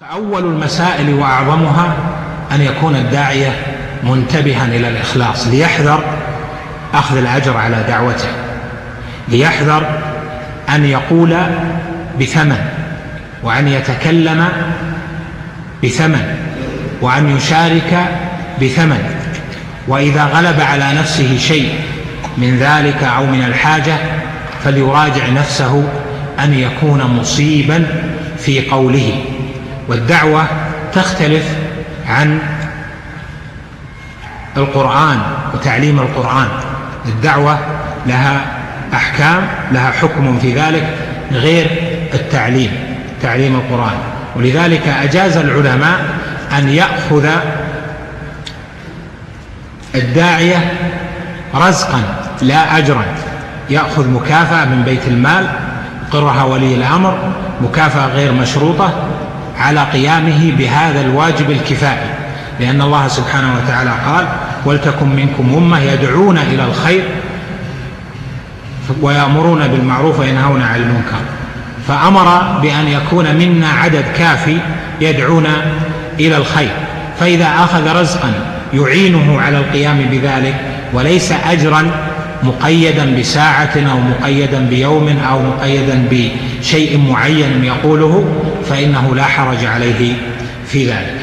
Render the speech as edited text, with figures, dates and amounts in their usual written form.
فأول المسائل وأعظمها أن يكون الداعية منتبها إلى الإخلاص، ليحذر أخذ الأجر على دعوته، ليحذر أن يقول بثمن، وأن يتكلم بثمن، وأن يشارك بثمن، وإذا غلب على نفسه شيء من ذلك أو من الحاجة فليراجع نفسه أن يكون مصيبا في قوله. والدعوة تختلف عن القرآن وتعليم القرآن، الدعوة لها أحكام، لها حكم في ذلك غير التعليم، تعليم القرآن، ولذلك أجاز العلماء أن يأخذ الداعية رزقا لا أجرا، يأخذ مكافأة من بيت المال قرها ولي الأمر، مكافأة غير مشروطة على قيامه بهذا الواجب الكفائي، لأن الله سبحانه وتعالى قال: ولتكن منكم أمة يدعون إلى الخير ويأمرون بالمعروف وينهون عن المنكر، فأمر بأن يكون منا عدد كافي يدعون إلى الخير، فإذا أخذ رزقا يعينه على القيام بذلك وليس أجرا مقيدا بساعة أو مقيدا بيوم أو مقيدا بشيء معين يقوله، فإنه لا حرج عليه في ذلك.